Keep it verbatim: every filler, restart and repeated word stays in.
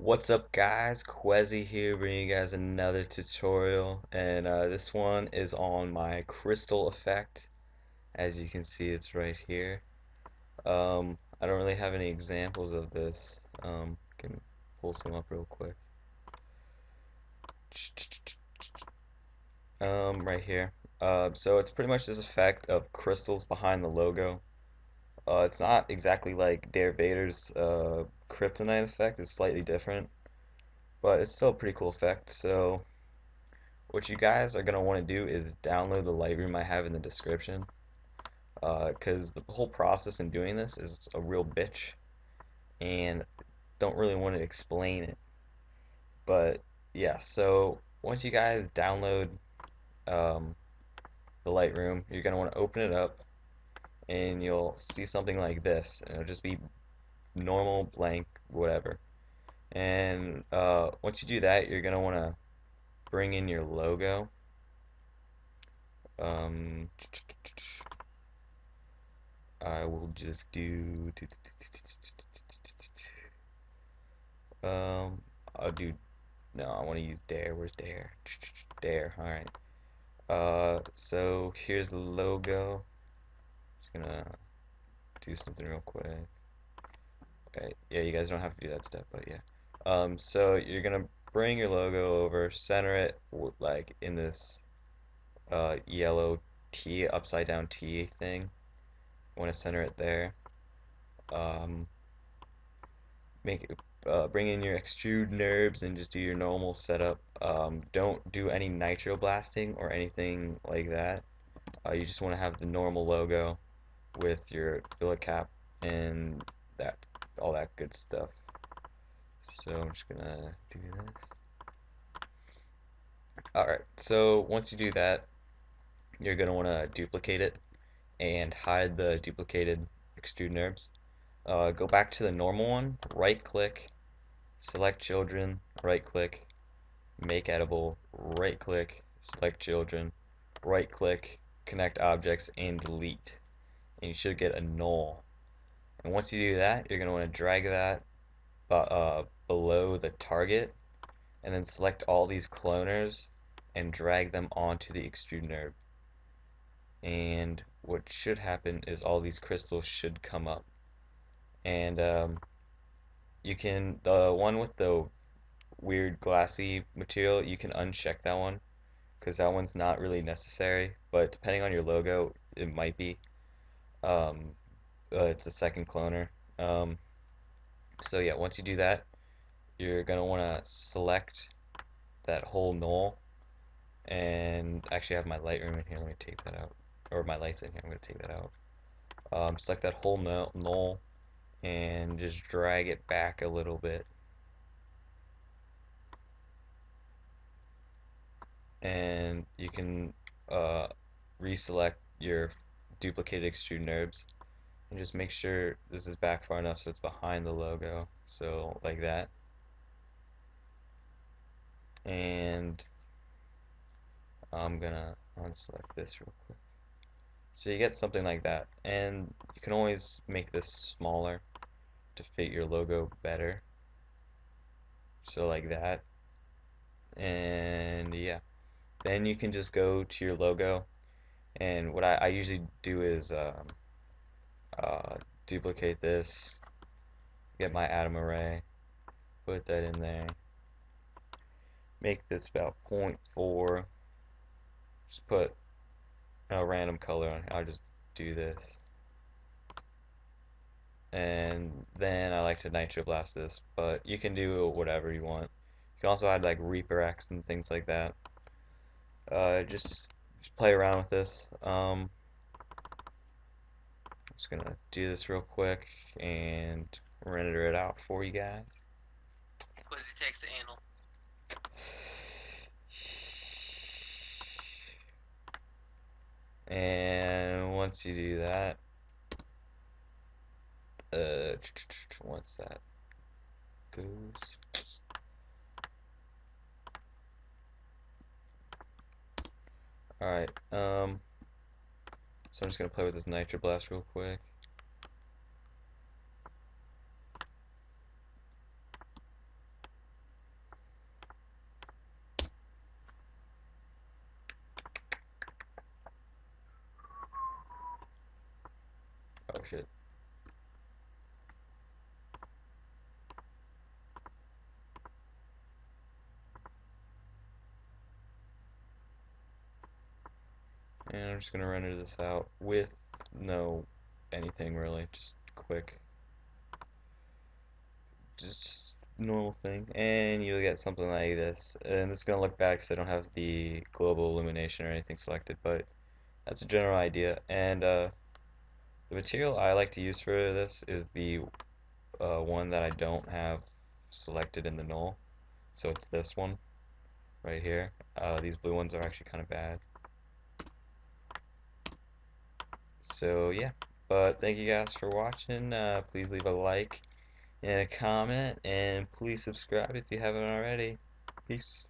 What's up guys, Qehzy here, bringing you guys another tutorial, and uh, this one is on my crystal effect. As you can see, it's right here. um, I don't really have any examples of this. Um, can pull some up real quick. Um, right here. Uh, so it's pretty much this effect of crystals behind the logo. Uh, it's not exactly like Darth Vader's uh, Kryptonite effect. It's slightly different, but it's still a pretty cool effect. So what you guys are going to want to do is download the Lightroom I have in the description, because uh, the whole process in doing this is a real bitch, and don't really want to explain it. But yeah, so once you guys download um, the Lightroom, you're going to want to open it up, and you'll see something like this, and it'll just be normal, blank, whatever. And uh, once you do that, you're gonna want to bring in your logo. Um, I will just do. Um, I'll do. No, I want to use Dare. Where's Dare? Dare. All right. Uh, so here's the logo. Just gonna do something real quick. Okay, yeah, you guys don't have to do that step, but yeah. Um, so you're gonna bring your logo over, center it like in this uh, yellow T, upside down T thing. You want to center it there. Um, make it, uh, bring in your extrude nerves and just do your normal setup. Um, don't do any nitro blasting or anything like that. Uh, you just want to have the normal logo with your fillet cap and that, all that good stuff. So I'm just gonna do this. Alright, so once you do that, you're gonna want to duplicate it and hide the duplicated extrude nerves. Uh, go back to the normal one, right click, select children, right click, make editable, right click, select children, right click, connect objects, and delete, and you should get a null. And once you do that, you're going to want to drag that uh, below the target, and then select all these cloners and drag them onto the extrude nerve. And what should happen is all these crystals should come up. And um, you can, the one with the weird glassy material, you can uncheck that one, because that one's not really necessary, but depending on your logo, it might be. Um, uh, it's a second cloner. Um, so yeah, once you do that, you're going to want to select that whole null, and actually I have my Lightroom in here, let me take that out, or my lights in here, I'm going to take that out. Um, select that whole null, and just drag it back a little bit. And you can uh, reselect your duplicated extrude nerves, and just make sure this is back far enough so it's behind the logo, so like that. And I'm gonna unselect this real quick, so you get something like that. And you can always make this smaller to fit your logo better, so like that. And yeah, then you can just go to your logo, and what I, I usually do is um, uh, duplicate this, get my atom array, put that in there, make this about zero point four, just put a random color on here. I'll just do this, and then I like to nitro blast this, but you can do whatever you want. You can also add like Reaper X and things like that. Uh, just, just play around with this. Um, I'm just gonna do this real quick and render it out for you guys. Qehzy takes the anal. And once you do that, uh, once that goes. Alright, um, so I'm just going to play with this nitro blast real quick. Oh shit. And I'm just gonna render this out with no anything really, just quick, just, just normal thing, and you'll get something like this. And this is gonna look bad because I don't have the global illumination or anything selected, but that's a general idea. And uh, the material I like to use for this is the uh, one that I don't have selected in the null, so it's this one right here. Uh, these blue ones are actually kind of bad. So yeah, but thank you guys for watching. Uh, please leave a like and a comment, and please subscribe if you haven't already. Peace.